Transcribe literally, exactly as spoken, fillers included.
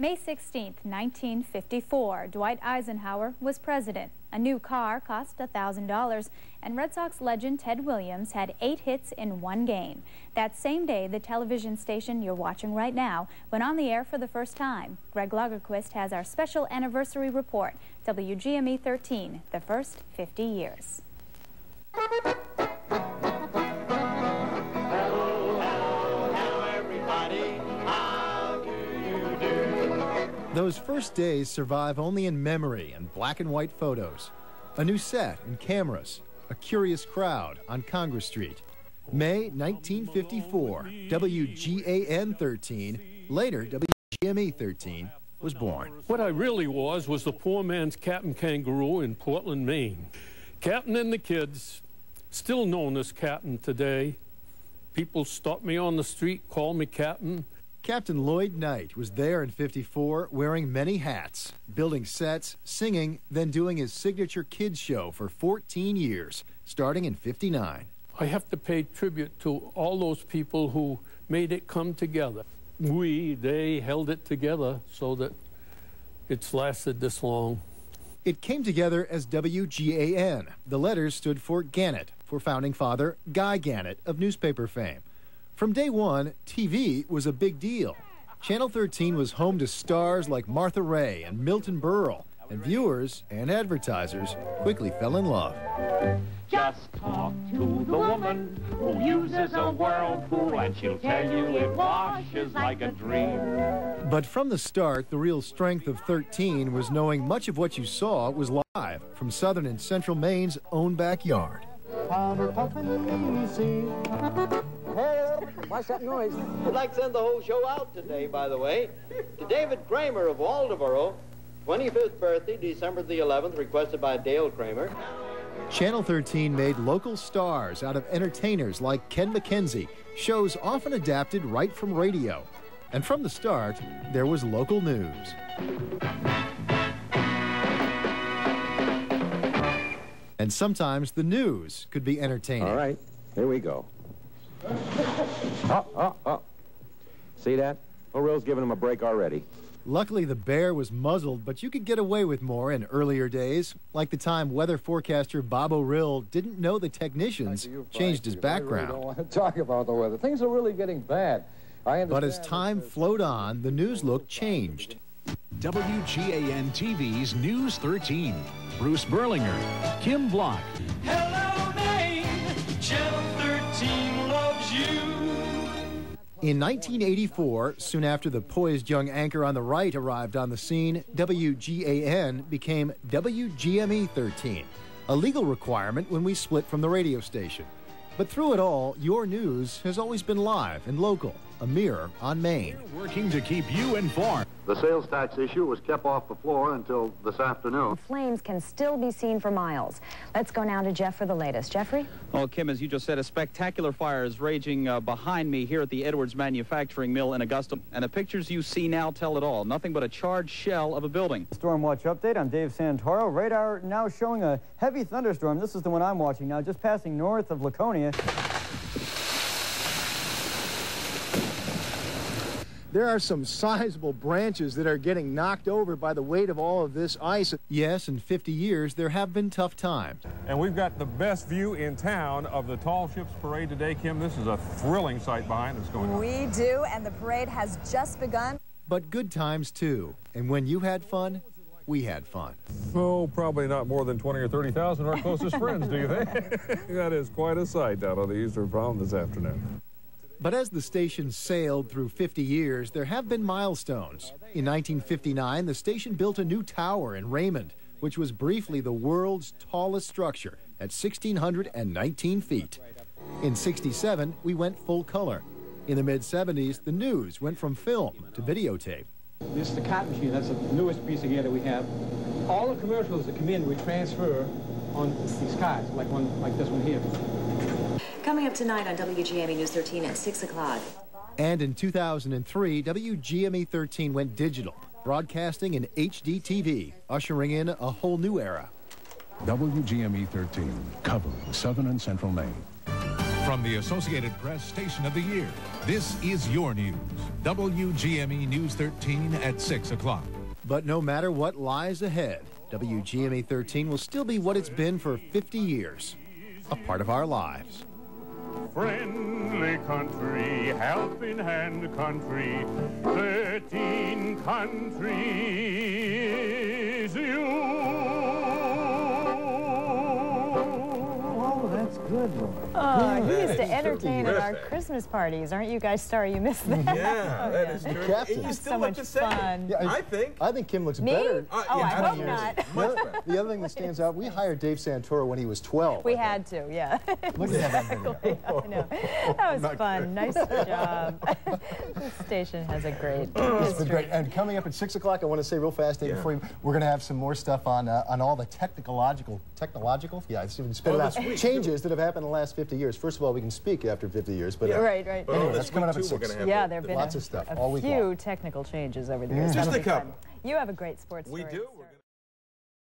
May sixteenth, nineteen fifty-four, Dwight Eisenhower was president. A new car cost one thousand dollars, and Red Sox legend Ted Williams had eight hits in one game. That same day, the television station you're watching right now went on the air for the first time. Greg Lagerquist has our special anniversary report, W G M E thirteen, the first fifty years. Those first days survive only in memory and black and white photos. A new set and cameras, a curious crowd on Congress Street. May nineteen fifty-four, W G A N thirteen, later W G M E thirteen, was born. What I really was was the poor man's Captain Kangaroo in Portland, Maine. Captain and the Kids, still known as Captain today. People stop me on the street, call me Captain. Captain Lloyd Knight was there in fifty-four, wearing many hats, building sets, singing, then doing his signature kids show for fourteen years, starting in fifty-nine. I have to pay tribute to all those people who made it come together. We, they held it together so that it's lasted this long. It came together as W G A N. The letters stood for Gannett, for founding father Guy Gannett of newspaper fame. From day one, T V was a big deal. Channel thirteen was home to stars like Martha Ray and Milton Berle, and viewers and advertisers quickly fell in love. Just talk to the woman who uses a whirlpool, and she'll tell you it washes like a dream. But from the start, the real strength of thirteen was knowing much of what you saw was live from southern and central Maine's own backyard. Hey, what's that noise? I'd like to send the whole show out today, by the way. To David Kramer of Waldoboro, twenty-fifth birthday, December the eleventh, requested by Dale Kramer. Channel thirteen made local stars out of entertainers like Ken McKenzie, shows often adapted right from radio. And from the start, there was local news. And sometimes the news could be entertaining. All right, here we go. Oh, oh, oh. See that? O'Wril's giving him a break already. Luckily, the bear was muzzled, but you could get away with more in earlier days, like the time weather forecaster Bob O'Wril didn't know the technicians changed his background. I really don't want to talk about the weather. Things are really getting bad. I understand. But as time flowed on, the news look changed. W G A N T V's News thirteen. Bruce Berlinger, Kim Block. Hello, Maine. Channel thirteen. In nineteen eighty-four, soon after the poised young anchor on the right arrived on the scene, W G A N became W G M E thirteen, a legal requirement when we split from the radio station. But through it all, your news has always been live and local, a mirror on Maine. We're working to keep you informed. The sales tax issue was kept off the floor until this afternoon. Flames can still be seen for miles. Let's go now to Jeff for the latest. Jeffrey? Well, Kim, as you just said, a spectacular fire is raging uh, behind me here at the Edwards Manufacturing Mill in Augusta. And the pictures you see now tell it all. Nothing but a charred shell of a building. Storm Watch update. I'm Dave Santoro. Radar now showing a heavy thunderstorm. This is the one I'm watching now, just passing north of Laconia. There are some sizable branches that are getting knocked over by the weight of all of this ice. Yes, in fifty years, there have been tough times. And we've got the best view in town of the Tall Ships Parade today, Kim. This is a thrilling sight behind us going on. We do, and the parade has just begun. But good times, too. And when you had fun, we had fun. Oh, probably not more than twenty or thirty thousand our closest friends, do you think? That is quite a sight out on the Eastern Prom this afternoon. But as the station sailed through fifty years, there have been milestones. In nineteen fifty-nine, the station built a new tower in Raymond, which was briefly the world's tallest structure at one thousand six hundred nineteen feet. In sixty-seven, we went full color. In the mid seventies, the news went from film to videotape. This is the cotton sheet. That's the newest piece of gear that we have. All the commercials that come in, we transfer on these guys, like one, like this one here. Coming up tonight on W G M E News thirteen at six o'clock. And in two thousand three, W G M E thirteen went digital, broadcasting in H D T V, ushering in a whole new era. W G M E thirteen, covering southern and central Maine. From the Associated Press Station of the Year, this is your news. W G M E News thirteen at six o'clock. But no matter what lies ahead, W G M E thirteen will still be what it's been for fifty years, a part of our lives. Friendly country, helping hand country, thirteen countries, you. Oh, that's good one. Oh, he used to entertain at our Christmas parties. Aren't you guys sorry you missed that? Yeah, oh, that yeah. is true. Captain, you still so look the same. Yeah, I, I think. I think Kim looks Me? better. Uh, oh, yeah, I, I hope not. Much the other thing that stands out, we hired Dave Santoro when he was twelve. We had to, yeah. Look at that. Exactly. Oh, no. That was fun. Good. Nice job. This station has a great It's been great. And coming up at six o'clock, I want to say real fast, Dave, yeah. before we, we're going to have some more stuff on uh, on all the technological, technological, yeah, it's even spit oh, it out, week, changes too. that have happened in the last fifty years. First of all, we can speak after fifty years, but uh, yeah, right, right. Anyway, oh, that's coming up at six. Yeah, there have been lots a, of stuff. A all few week long. technical changes over the years. Just a couple. You have a great sports story. We do.